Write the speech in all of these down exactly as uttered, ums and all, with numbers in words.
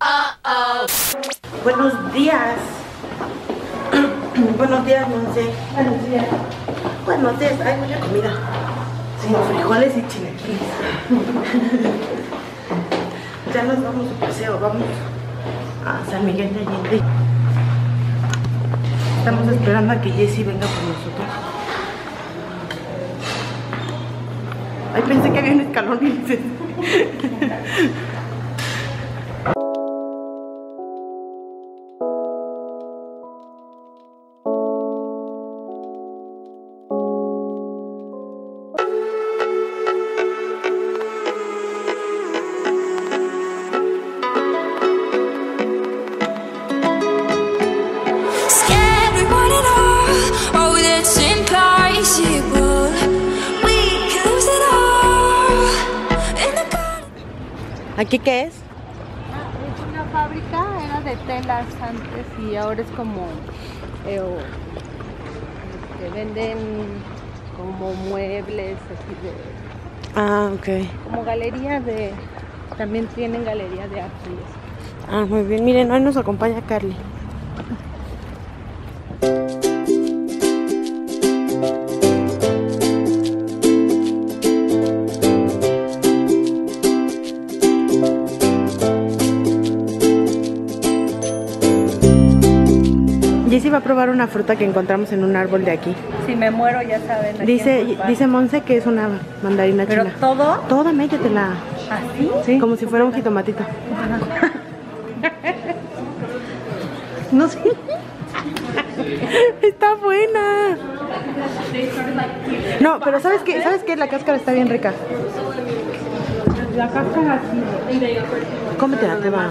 Uh-oh. Buenos días. Buenos días, Monse. Buenos días. Buenos días. Hay mucha comida. Sin frijoles y chilaquiles. Ya nos vamos a paseo. Vamos a San Miguel de Allende. Estamos esperando a que Jessie venga por nosotros. Ay, pensé que había un escalón y dices. ¿Aquí qué es? Ah, es una fábrica, era de telas antes y ahora es como eh, o, que venden como muebles así de. Ah, ok. Como galería de. También tienen galería de arte. Ah, muy bien. Miren, hoy nos acompaña Carly. Jessie va a probar una fruta que encontramos en un árbol de aquí. Si me muero, ya saben. Dice, dice Monse que es una mandarina china. ¿Pero todo? Toda, métetela. ¿Así? Sí, como si fuera un jitomatito. No sé. Está buena. No, pero ¿sabes qué? ¿Sabes qué? La cáscara está bien rica. La cáscara así. Cómetela, te va.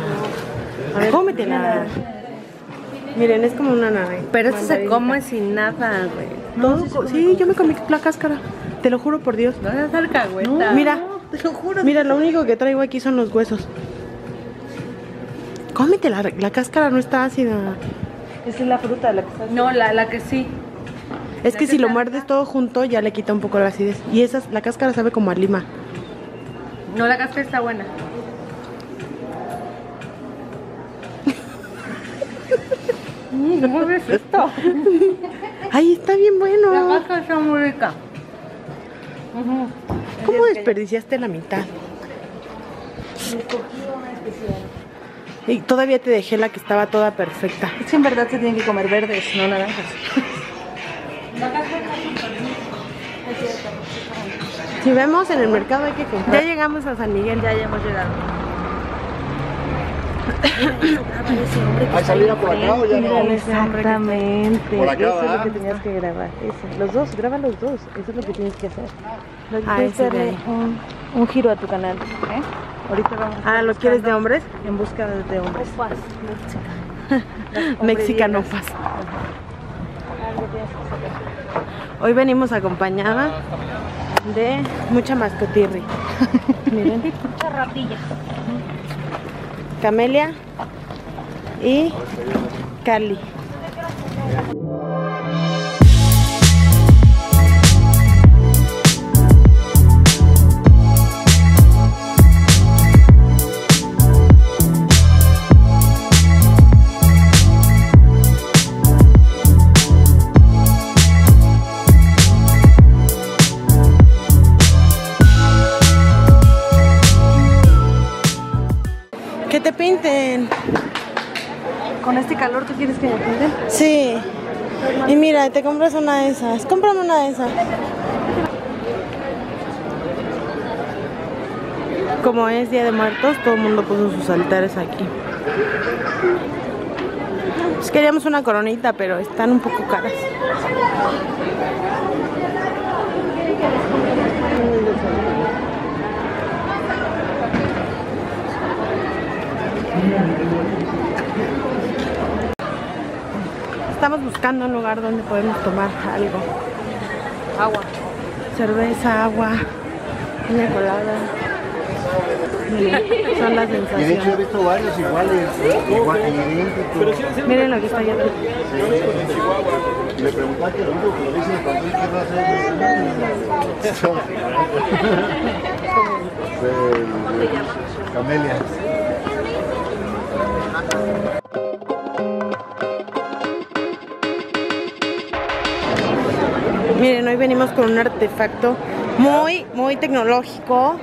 A ver, cómetela. Miren, es como una naranja. Pero eso se come sin nada, güey. No, todo, sí, yo me comí la cáscara. Te lo juro por Dios. No seas alcahueta. No, mira, no, te lo juro. Mira, lo único que traigo aquí son los huesos. Cómete la, la cáscara, no está ácida. Esa es la fruta, la que está ácida. No, la, la que sí. Es que si lo muerdes todo junto ya le quita un poco la acidez. Y esa, la cáscara sabe como a lima. No, la cáscara está buena. ¿Cómo ves esto? Ahí está bien bueno. La vaca está muy rica. Uh-huh. ¿Cómo desperdiciaste la mitad? Me cogí una especial. Y todavía te dejé la que estaba toda perfecta. Es que en verdad se tienen que comer verdes, no naranjas. La caja está súper rica. Es cierto. Si vemos en el mercado hay que comprar. Ya llegamos a San Miguel, ya, ya hemos llegado. ¿Hay salida por acá o ya no? Exactamente. Por acá, eso es lo que tenías que grabar. Eso. Los dos, graba los dos. Eso es lo que tienes que hacer. Lo que ah, tienes que hacer un, un giro a tu canal. ¿Eh? Ahorita vamos. Ah, ¿lo quieres de hombres? En busca de hombres. Opas, mexicano. Opas. Hoy venimos acompañada de mucha mascotirri. Miren. Muchas ratillas. Camelia y Carly. Te pinten. ¿Con este calor tú quieres que me pinten? Sí. Y mira, te compras una de esas. Cómprame una de esas. Como es Día de Muertos, todo el mundo puso sus altares aquí. Pues queríamos una coronita, pero están un poco caras. Estamos buscando un lugar donde podemos tomar algo. Agua. Cerveza, agua, una colada. Sí. Son las sensaciones. De hecho he visto varios iguales. ¿Sí? Igual, idénticos. Miren lo que está allá atrás. Sí. Le preguntaste lo único que lo dicen para mí que no hace. Camelia. Miren, hoy venimos con un artefacto muy, muy tecnológico.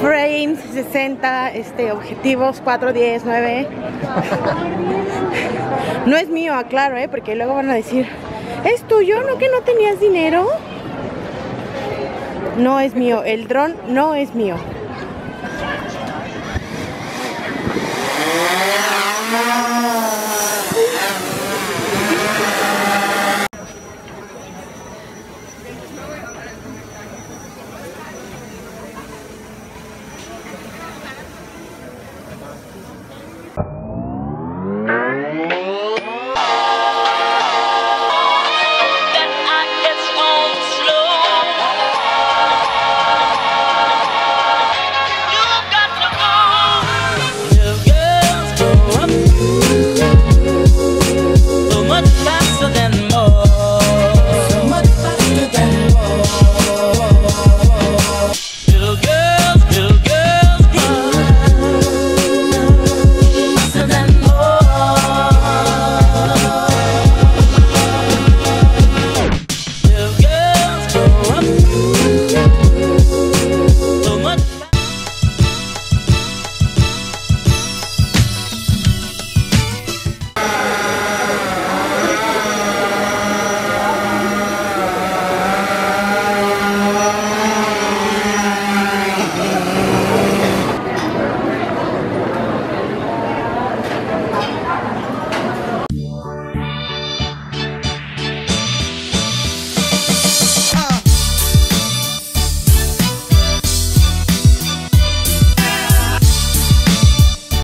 Frames, sesenta, este, objetivos, cuatro, diez, nueve. No es mío, aclaro, ¿eh? Porque luego van a decir, ¿es tuyo? ¿No que no tenías dinero? No es mío, el dron no es mío.